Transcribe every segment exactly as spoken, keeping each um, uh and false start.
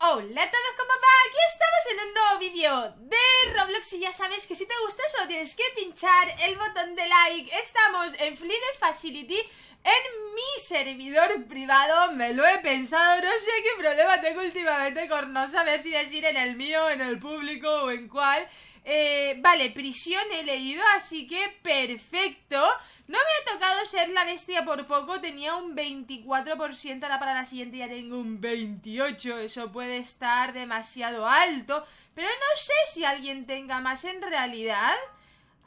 Hola a todos, ¿cómo va? Aquí estamos en un nuevo vídeo de Roblox y ya sabes que si te gusta solo tienes que pinchar el botón de like. Estamos en Flee the Facility, en mi servidor privado. Me lo he pensado, no sé qué problema tengo últimamente con no saber si decir en el mío, en el público o en cuál. Eh, vale, prisión he leído, así que perfecto. No me ha tocado ser la bestia por poco, tenía un veinticuatro por ciento, ahora para la siguiente ya tengo un veintiocho por ciento, eso puede estar demasiado alto, pero no sé si alguien tenga más en realidad,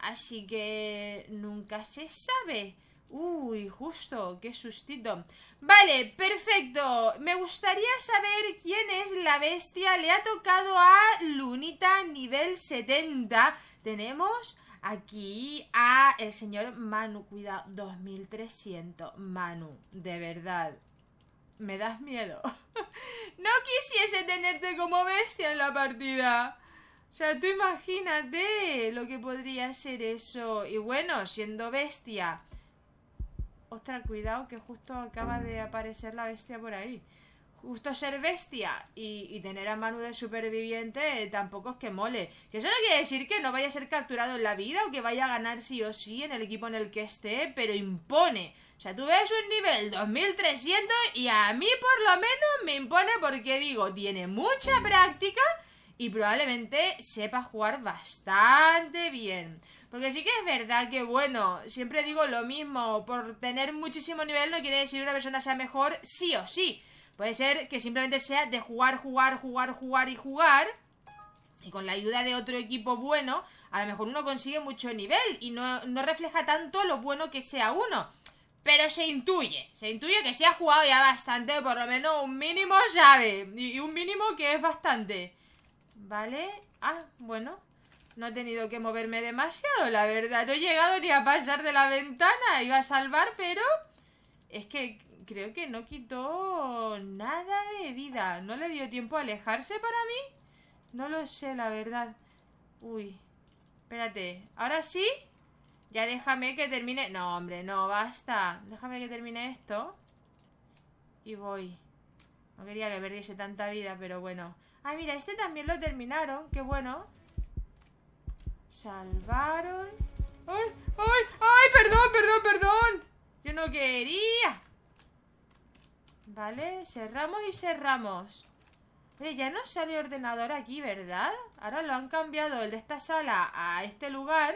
así que nunca se sabe. Uy, justo, qué sustito. Vale, perfecto. Me gustaría saber quién es la bestia. Le ha tocado a Lunita, nivel setenta. Tenemos aquí a el señor Manu. Cuidado, dos mil trescientos. Manu, de verdad, me das miedo. No quisiese tenerte como bestia en la partida. O sea, tú imagínate lo que podría ser eso. Y bueno, siendo bestia. Ostras, cuidado que justo acaba de aparecer la bestia por ahí. Justo ser bestia y, y tener a Manu de superviviente eh, tampoco es que mole. Que eso no quiere decir que no vaya a ser capturado en la vida o que vaya a ganar sí o sí en el equipo en el que esté, pero impone. O sea, tú ves un nivel dos mil trescientos y a mí por lo menos me impone porque digo, tiene mucha práctica y probablemente sepa jugar bastante bien. Porque sí que es verdad que, bueno, siempre digo lo mismo, por tener muchísimo nivel no quiere decir que una persona sea mejor sí o sí. Puede ser que simplemente sea de jugar, jugar, jugar, jugar y jugar, y con la ayuda de otro equipo bueno, a lo mejor uno consigue mucho nivel y no, no refleja tanto lo bueno que sea uno. Pero se intuye, se intuye que se ha jugado ya bastante, por lo menos un mínimo sabe, y un mínimo que es bastante. Vale, ah, bueno, no he tenido que moverme demasiado, la verdad. No he llegado ni a pasar de la ventana. Iba a salvar, pero es que creo que no quitó nada de vida. ¿No le dio tiempo a alejarse para mí? No lo sé, la verdad. Uy, espérate. ¿Ahora sí? Ya déjame que termine. No, hombre, no, basta. Déjame que termine esto y voy. No quería que perdiese tanta vida, pero bueno. Ay, mira, este también lo terminaron. Qué bueno. Salvaron. ¡Ay! ¡Ay! ¡Ay! ¡Perdón! ¡Perdón! ¡Perdón! ¡Yo no quería! Vale, cerramos y cerramos. Oye, ya no sale ordenador aquí, ¿verdad? Ahora lo han cambiado, el de esta sala a este lugar.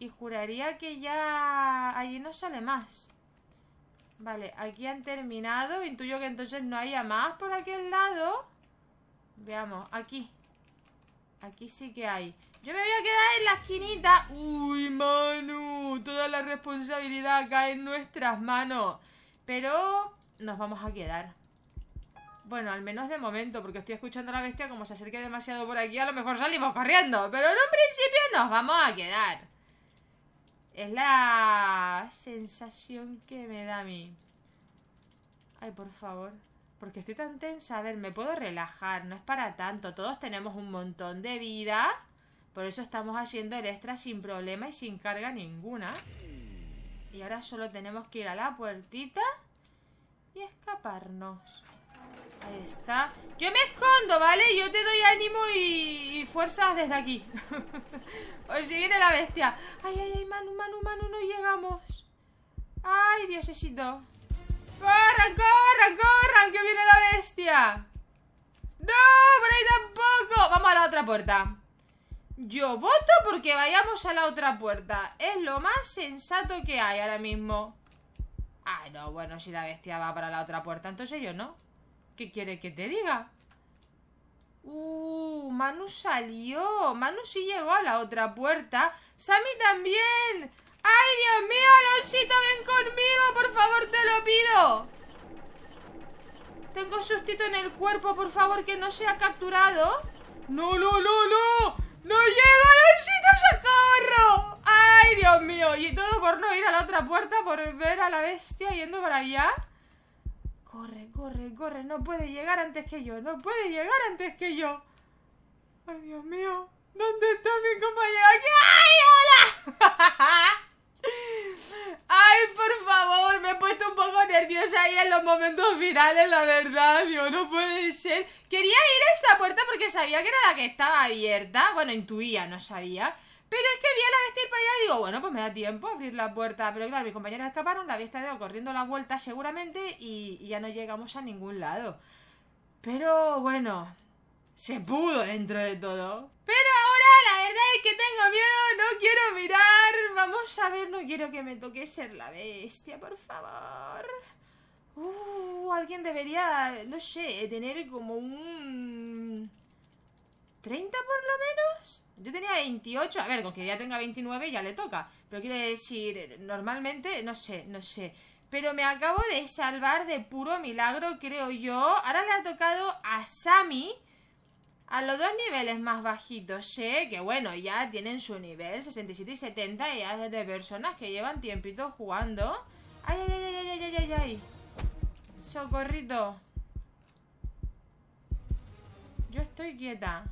Y juraría que ya... allí no sale más. Vale, aquí han terminado. Intuyo que entonces no haya más por aquel lado. Veamos, aquí. Aquí sí que hay. Yo me voy a quedar en la esquinita. Uy, Manu, toda la responsabilidad cae en nuestras manos. Pero nos vamos a quedar. Bueno, al menos de momento, porque estoy escuchando a la bestia. Como se acerque demasiado por aquí, a lo mejor salimos corriendo. Pero en un principio nos vamos a quedar. Es la sensación que me da a mí. Ay, por favor. Porque estoy tan tensa. A ver, me puedo relajar. No es para tanto. Todos tenemos un montón de vida. Por eso estamos haciendo el extra sin problema y sin carga ninguna. Y ahora solo tenemos que ir a la puertita y escaparnos. Ahí está. Yo me escondo, ¿vale? Yo te doy ánimo y, y fuerzas desde aquí. Por si viene la bestia. Ay, ay, ay, Manu, Manu, Manu, no llegamos. Ay, diosesito. ¡Corran, corran, corran! ¡Que viene la bestia! ¡No! ¡Por ahí tampoco! Vamos a la otra puerta. Yo voto porque vayamos a la otra puerta. Es lo más sensato que hay ahora mismo. Ah, no, bueno, si la bestia va para la otra puerta, entonces yo no. ¿Qué quiere que te diga? Uh, Manu salió. Manu sí llegó a la otra puerta. Sammy también. ¡Ay, Dios mío, Alonsito, ven conmigo! ¡Por favor, te lo pido! Tengo sustito en el cuerpo, por favor, que no sea capturado. ¡No, no, no, no! ¡No llego, Alonsito, socorro! ¡Ay, Dios mío! Y todo por no ir a la otra puerta, por ver a la bestia yendo para allá. Corre, corre, corre. No puede llegar antes que yo. No puede llegar antes que yo. ¡Ay, Dios mío! ¿Dónde está mi compañero? ¡Ay, hola! Ay, por favor, me he puesto un poco nerviosa ahí en los momentos finales, la verdad, Dios, no puede ser. Quería ir a esta puerta porque sabía que era la que estaba abierta. Bueno, intuía, no sabía. Pero es que vi a la bestia ir para allá y digo, bueno, pues me da tiempo a abrir la puerta. Pero claro, mis compañeros escaparon, la bestia dio corriendo la vuelta seguramente y, y ya no llegamos a ningún lado. Pero bueno, se pudo dentro de todo. Pero ahora la verdad es que tengo miedo, no quiero mirar. Vamos a ver, no quiero que me toque ser la bestia, por favor. Uh, alguien debería, no sé, tener como un... ¿treinta por lo menos? Yo tenía veintiocho, a ver, con que ya tenga veintinueve ya le toca. Pero quiero decir, normalmente, no sé, no sé. Pero me acabo de salvar de puro milagro, creo yo. Ahora le ha tocado a Sammy... a los dos niveles más bajitos, ¿eh? Que bueno, ya tienen su nivel sesenta y siete y setenta. Y ya es de personas que llevan tiempito jugando. Ay, ay, ay, ay, ay, ay, ay, ay. Socorrito. Yo estoy quieta.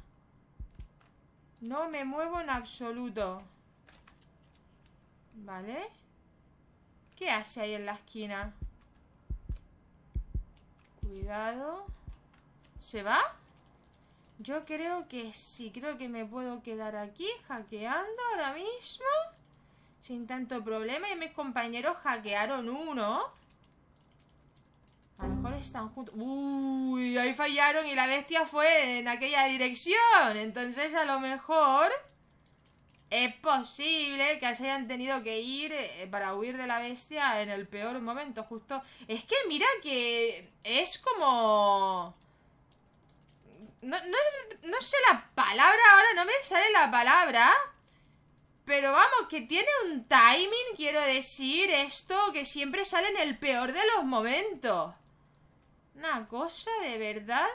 No me muevo en absoluto. ¿Vale? ¿Qué hace ahí en la esquina? Cuidado. ¿Se va? Yo creo que sí, creo que me puedo quedar aquí hackeando ahora mismo sin tanto problema. Y mis compañeros hackearon uno. A lo mejor están juntos. Uy, ahí fallaron y la bestia fue en aquella dirección. Entonces a lo mejor es posible que se hayan tenido que ir para huir de la bestia en el peor momento. Justo, es que mira que es como... No, no, no sé la palabra ahora, no me sale la palabra. Pero vamos, que tiene un timing, quiero decir, esto, que siempre sale en el peor de los momentos. Una cosa de verdad.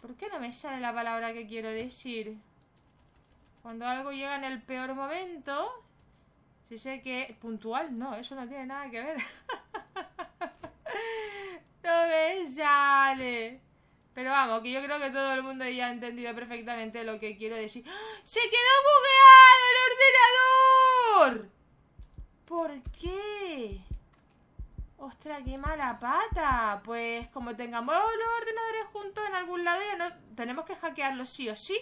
¿Por qué no me sale la palabra que quiero decir? Cuando algo llega en el peor momento. Si sé que... puntual, no, eso no tiene nada que ver. No me sale. Pero vamos, que yo creo que todo el mundo ya ha entendido perfectamente lo que quiero decir. ¡Ah! ¡Se quedó bugueado el ordenador! ¿Por qué? ¡Ostras, qué mala pata! Pues como tengamos los ordenadores juntos en algún lado, ya no tenemos que hackearlo sí o sí.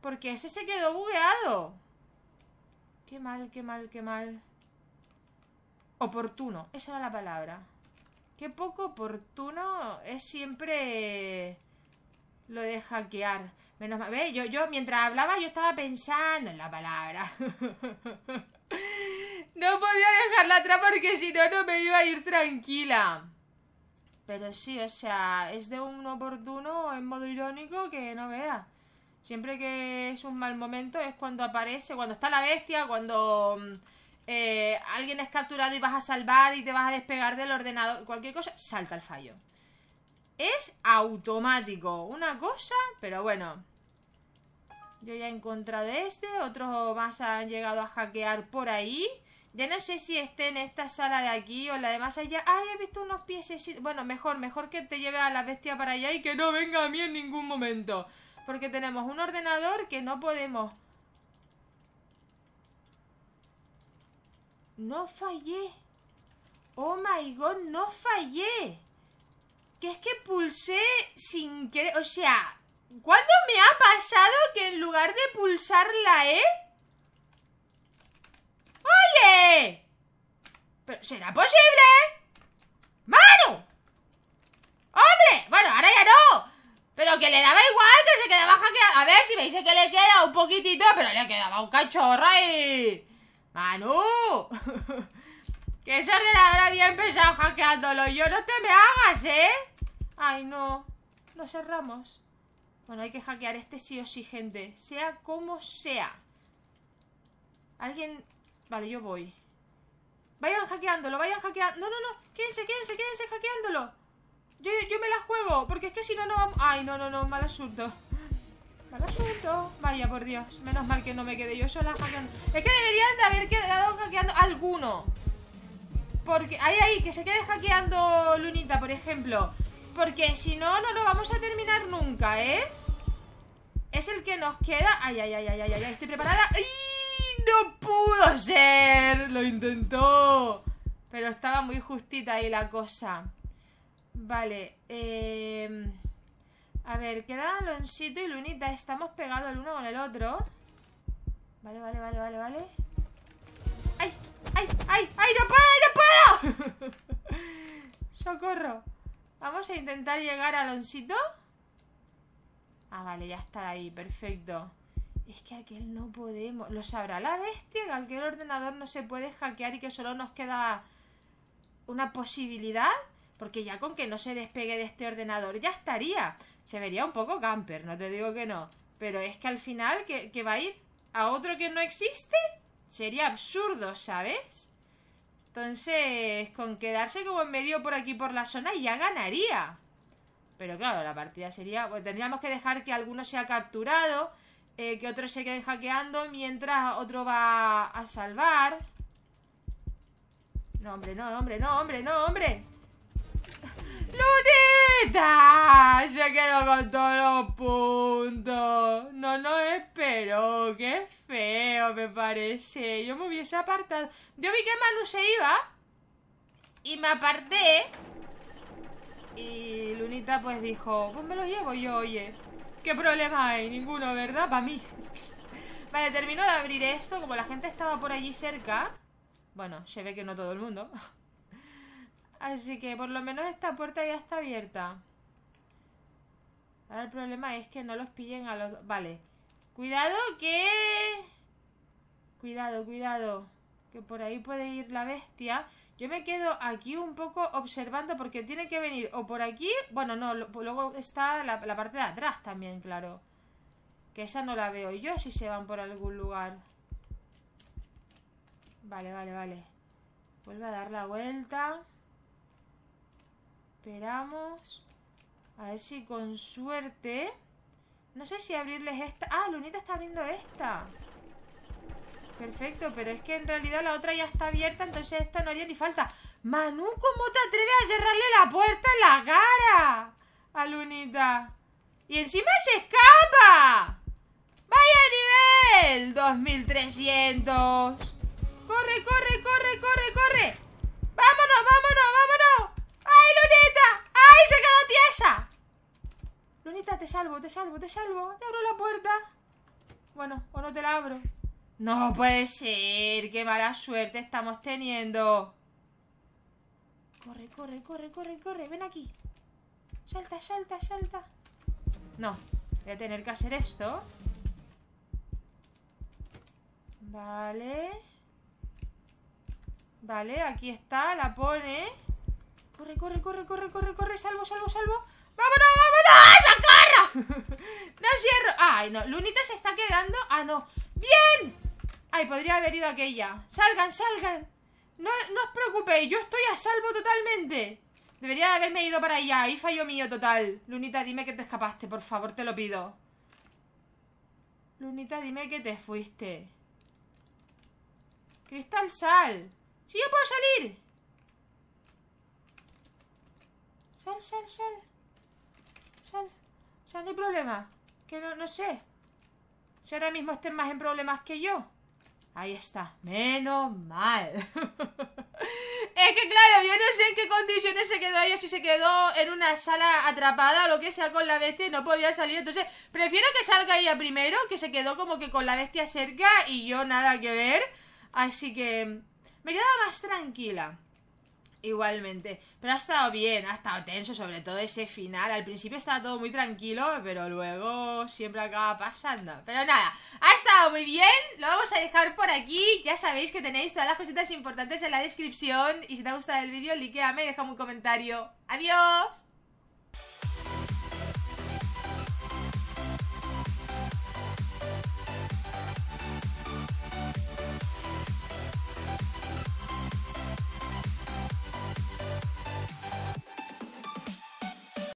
Porque ese se quedó bugueado. Qué mal, qué mal, qué mal. Oportuno, esa era la palabra. Qué poco oportuno es siempre... lo de hackear. Menos mal. Ve, yo, yo mientras hablaba yo estaba pensando en la palabra. No podía dejarla atrás porque si no, no me iba a ir tranquila. Pero sí, o sea, es de un oportuno en modo irónico que no vea. Siempre que es un mal momento es cuando aparece, cuando está la bestia, cuando... Eh, alguien es capturado y vas a salvar y te vas a despegar del ordenador, cualquier cosa, salta el fallo. Es automático, una cosa, pero bueno. Yo ya he encontrado este, otros más han llegado a hackear por ahí. Ya no sé si esté en esta sala de aquí o en la de más allá. Ay, he visto unos piececitos. Bueno, mejor, mejor que te lleve a la bestia para allá y que no venga a mí en ningún momento. Porque tenemos un ordenador que no podemos... No fallé. Oh my god, no fallé. Que es que pulsé sin querer. O sea, ¿cuándo me ha pasado que en lugar de pulsar la E? ¡Oye! ¿Pero será posible? ¡Mano! ¡Hombre! Bueno, ahora ya no. Pero que le daba igual, que se quedaba hackeado. A ver si me dice que le queda un poquitito, pero le quedaba un cachorro y... ¡Manu! Que ese ordenador había empezado hackeándolo. Yo, no te me hagas, ¿eh? Ay, no. Lo cerramos. Bueno, hay que hackear este sí o sí, gente. Sea como sea. Alguien... Vale, yo voy. Vayan hackeándolo, vayan hackeando. No, no, no. Quédense, quédense, quédense hackeándolo. Yo, yo me la juego. Porque es que si no, no vamos... Ay, no, no, no. Mal asunto. Mal asunto. Vaya, por Dios. Menos mal que no me quedé yo sola hackeando. Es que deberían de haber quedado hackeando alguno. Porque... Ahí, ahí, que se quede hackeando Lunita, por ejemplo. Porque si no, no lo vamos a terminar nunca, ¿eh? Es el que nos queda. Ay, ay, ay, ay, ay, ay. Estoy preparada. ¡Ay! ¡No pudo ser! Lo intentó, pero estaba muy justita ahí la cosa. Vale, eh... a ver, quedan Alonsito y Lunita. Estamos pegados el uno con el otro. Vale, vale, vale, vale, vale. ¡Ay! ¡Ay! ¡Ay! ¡Ay! ¡No puedo! ¡No puedo! ¡Socorro! Vamos a intentar llegar a Alonsito. Ah, vale, ya está ahí, perfecto. Es que aquel no podemos. ¿Lo sabrá la bestia? Que aquel ordenador no se puede hackear y que solo nos queda una posibilidad. Porque ya con que no se despegue de este ordenador ya estaría. Se vería un poco camper, no te digo que no. Pero es que al final, ¿que, que va a ir a otro que no existe? Sería absurdo, ¿sabes? Entonces, con quedarse como en medio por aquí por la zona ya ganaría. Pero claro, la partida sería... Bueno, tendríamos que dejar que alguno sea capturado, eh, que otros se queden hackeando, mientras otro va a salvar. No, hombre, no, hombre, no, hombre, no, hombre. ¡Lunita! Se quedó con todos los puntos. No nos esperó. Qué feo, me parece. Yo me hubiese apartado. Yo vi que Manu se iba y me aparté. Y Lunita pues dijo, pues me lo llevo yo, oye. ¿Qué problema hay? Ninguno, ¿verdad? Para mí. Vale, termino de abrir esto. Como la gente estaba por allí cerca. Bueno, se ve que no todo el mundo. Así que por lo menos esta puerta ya está abierta. Ahora el problema es que no los pillen a los dos. Vale. Cuidado que... Cuidado, cuidado. Que por ahí puede ir la bestia. Yo me quedo aquí un poco observando porque tiene que venir o por aquí... Bueno, no, luego está la, la parte de atrás también, claro. Que esa no la veo yo si se van por algún lugar. Vale, vale, vale. Vuelve a dar la vuelta. Esperamos. A ver si con suerte. No sé si abrirles esta. Ah, Lunita está abriendo esta. Perfecto, pero es que en realidad la otra ya está abierta. Entonces esta no haría ni falta. Manu, ¿cómo te atreves a cerrarle la puerta en la cara a Lunita? Y encima se escapa. Vaya nivel dos mil trescientos. Corre, corre, corre, corre, corre. Vámonos, vámonos, vámonos. ¡Ay, Lunita! ¡Ay, se quedó tiesa! Lunita, te salvo, te salvo, te salvo. Te abro la puerta. Bueno, o no te la abro. No puede ser. Qué mala suerte estamos teniendo. Corre, corre, corre, corre, corre. Ven aquí. Salta, salta, salta. No, voy a tener que hacer esto. Vale. Vale, aquí está. La pone. Corre, corre, corre, corre, corre, corre, salvo, salvo, salvo. ¡Vámonos, vámonos! ¡Socorro! ¡No cierro! ¡Ay, no! Lunita se está quedando. ¡Ah, no! ¡Bien! ¡Ay, podría haber ido aquella! ¡Salgan, salgan! No, no os preocupéis, yo estoy a salvo totalmente. Debería de haberme ido para allá. Ahí fallo mío total. Lunita, dime que te escapaste, por favor, te lo pido. Lunita, dime que te fuiste. Cristal, sal. ¡Sí, yo puedo salir! Sal, sal, sal. Sal, sal, no hay problema. Que no, no sé. Si ahora mismo estén más en problemas que yo. Ahí está, menos mal. Es que claro, yo no sé en qué condiciones se quedó ella. Si se quedó en una sala atrapada o lo que sea con la bestia y no podía salir. Entonces, prefiero que salga ella primero. Que se quedó como que con la bestia cerca y yo nada que ver. Así que me quedaba más tranquila. Igualmente, pero ha estado bien, ha estado tenso, sobre todo ese final. Al principio estaba todo muy tranquilo, pero luego siempre acaba pasando. Pero nada, ha estado muy bien. Lo vamos a dejar por aquí. Ya sabéis que tenéis todas las cositas importantes en la descripción. Y si te ha gustado el vídeo, likeame y deja un comentario. ¡Adiós!